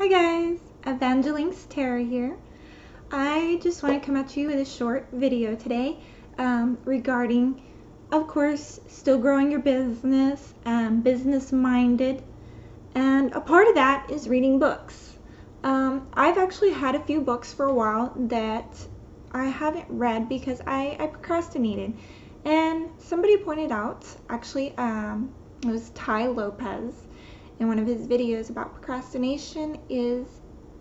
Hi guys, Evangelinx Tara here. I just want to come at you with a short video today regarding, of course, still growing your business, business-minded, and a part of that is reading books. I've actually had a few books for a while that I haven't read because I procrastinated, and somebody pointed out, actually, it was Tai Lopez, in one of his videos about procrastination is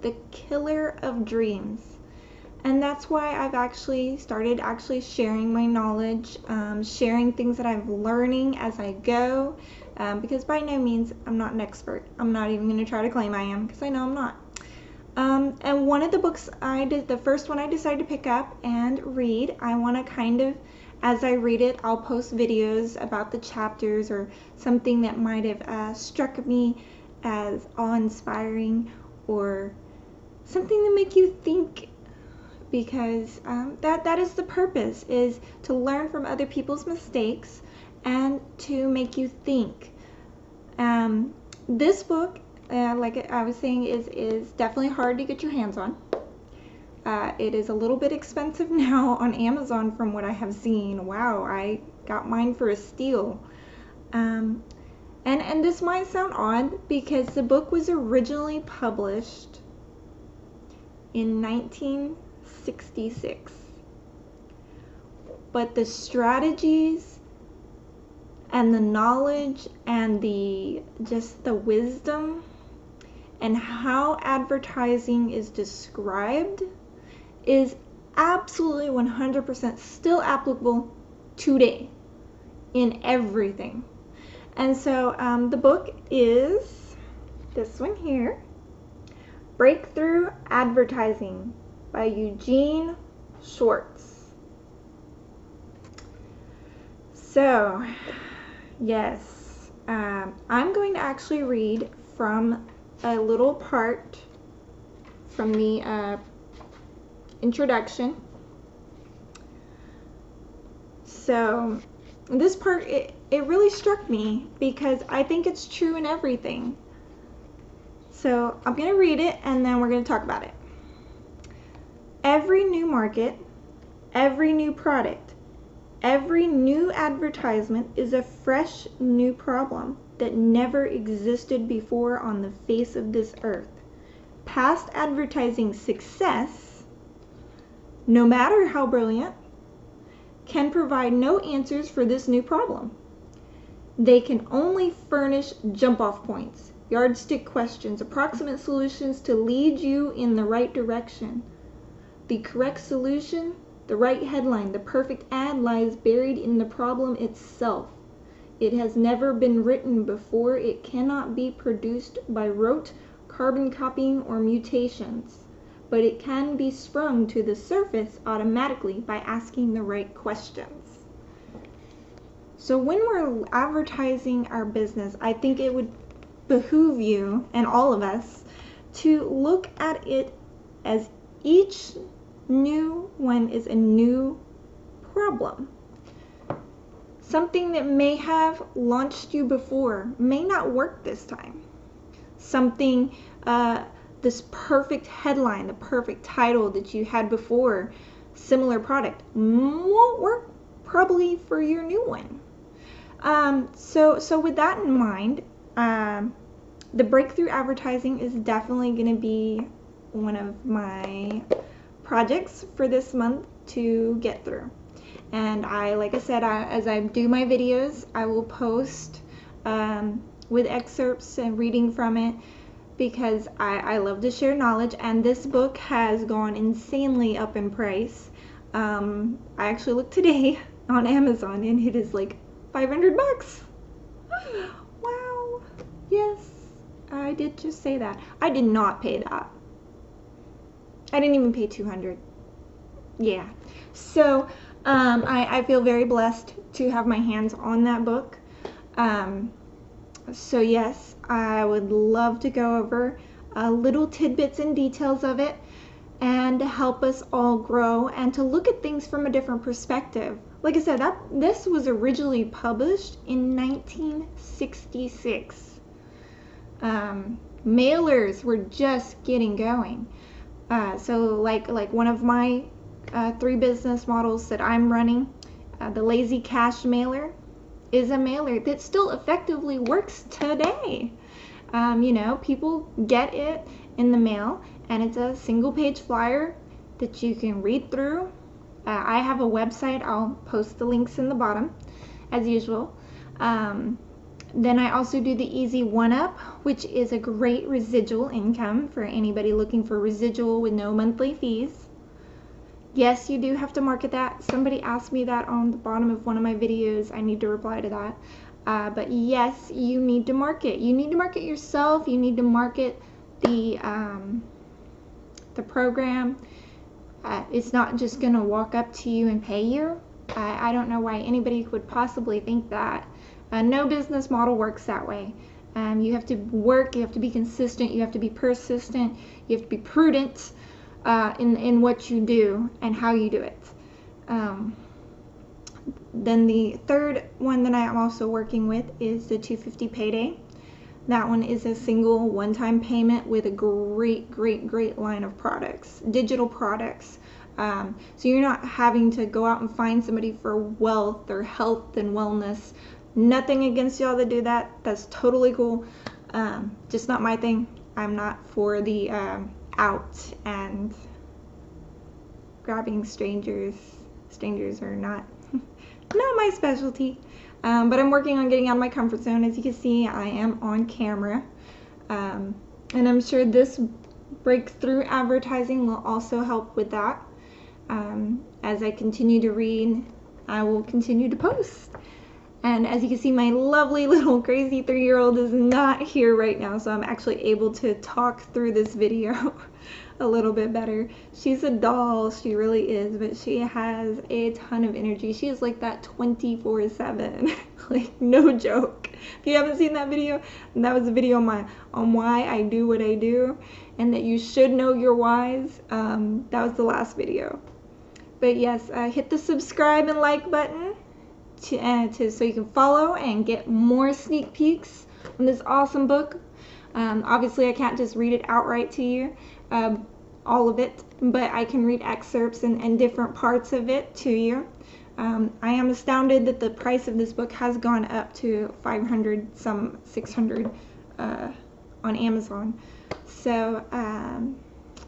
the killer of dreams. And that's why I've actually started sharing my knowledge, sharing things that I'm learning as I go, because by no means I'm not an expert. I'm not even going to try to claim I am, because I know I'm not. And one of the books the first one I decided to pick up and read, I want to kind of, as I read it, I'll post videos about the chapters or something that might have struck me as awe-inspiring or something to make you think, because that is the purpose, is to learn from other people's mistakes and to make you think. This book, like I was saying, is definitely hard to get your hands on. It is a little bit expensive now on Amazon from what I have seen. Wow, I got mine for a steal. And this might sound odd because the book was originally published in 1966. But the strategies and the knowledge and just the wisdom and how advertising is described is absolutely 100% still applicable today in everything. And so the book is this one here, Breakthrough Advertising by Eugene Schwartz. So yes, I'm going to actually read from a little part from the introduction. So this part, it really struck me because I think it's true in everything. So I'm going to read it and then we're going to talk about it. Every new market, every new product, every new advertisement is a fresh new problem that never existed before on the face of this earth. Past advertising success, no matter how brilliant, can provide no answers for this new problem. They can only furnish jump-off points, yardstick questions, approximate solutions to lead you in the right direction. The correct solution, the right headline, the perfect ad lies buried in the problem itself. It has never been written before. It cannot be produced by rote carbon copying or mutations, but it can be sprung to the surface automatically by asking the right questions. So when we're advertising our business, I think it would behoove you and all of us to look at it as each new one is a new problem. Something that may have launched you before may not work this time. Something, this perfect headline, the perfect title that you had before, similar product, won't work probably for your new one. So with that in mind, the breakthrough advertising is definitely going to be one of my projects for this month to get through. And like I said, as I do my videos, I will post with excerpts and reading from it, because I love to share knowledge, and this book has gone insanely up in price. I actually looked today on Amazon and it is like 500 bucks. Wow. Yes, I did just say that. I did not pay that. I didn't even pay 200. Yeah. So I feel very blessed to have my hands on that book. So yes, I would love to go over little tidbits and details of it and help us all grow and to look at things from a different perspective. Like I said, this was originally published in 1966. mailers were just getting going. So like one of my three business models that I'm running, the Lazy Cash Mailer, is a mailer that still effectively works today. You know, people get it in the mail, and it's a single page flyer that you can read through. I have a website. I'll post the links in the bottom as usual. Then I also do the Easy One Up, which is a great residual income for anybody looking for residual with no monthly fees. Yes, you do have to market that. Somebody asked me that on the bottom of one of my videos. I need to reply to that. But yes, you need to market. You need to market yourself. You need to market the program. It's not just going to walk up to you and pay you. I don't know why anybody would possibly think that. No business model works that way. You have to work, you have to be consistent, you have to be persistent, you have to be prudent in what you do and how you do it. Then the third one that I am also working with is the 250 Payday. That one is a single one-time payment with a great line of products, digital products. So you're not having to go out and find somebody for wealth or health and wellness. Nothing against y'all that do that. That's totally cool. Just not my thing. I'm not for the out and grabbing strangers. Strangers are not my specialty. But I'm working on getting out of my comfort zone. As you can see, I am on camera. And I'm sure this breakthrough advertising will also help with that. As I continue to read, I will continue to post. And as you can see, my lovely little crazy 3-year-old is not here right now, so I'm actually able to talk through this video a little bit better. She's a doll, she really is, but she has a ton of energy. She is like that 24/7, like no joke. If you haven't seen that video, that was a video on why I do what I do and that you should know your whys. That was the last video. But yes, hit the subscribe and like button. So you can follow and get more sneak peeks on this awesome book. Obviously I can't just read it outright to you, all of it, but I can read excerpts and different parts of it to you. I am astounded that the price of this book has gone up to 500, some 600 on Amazon. So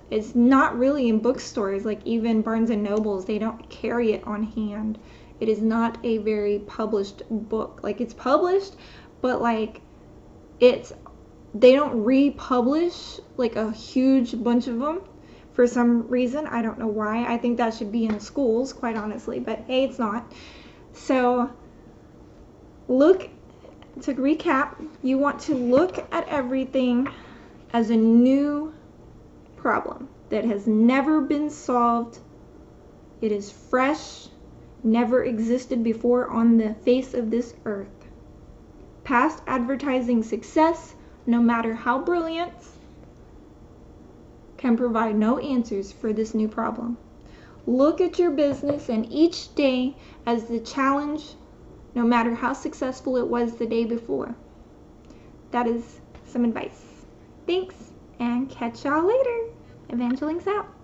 it's not really in bookstores, like even Barnes and Nobles, they don't carry it on hand. It is not a very published book. Like, it's published, but like they don't republish like a huge bunch of them for some reason. I don't know why. I think that should be in schools, quite honestly, but hey, it's not. So look, to recap, you want to look at everything as a new problem that has never been solved. It is fresh. Never existed before on the face of this earth. Past advertising success, no matter how brilliant, can provide no answers for this new problem. Look at your business and each day as the challenge, no matter how successful it was the day before. That is some advice. Thanks, and catch y'all later. Evangelinx out.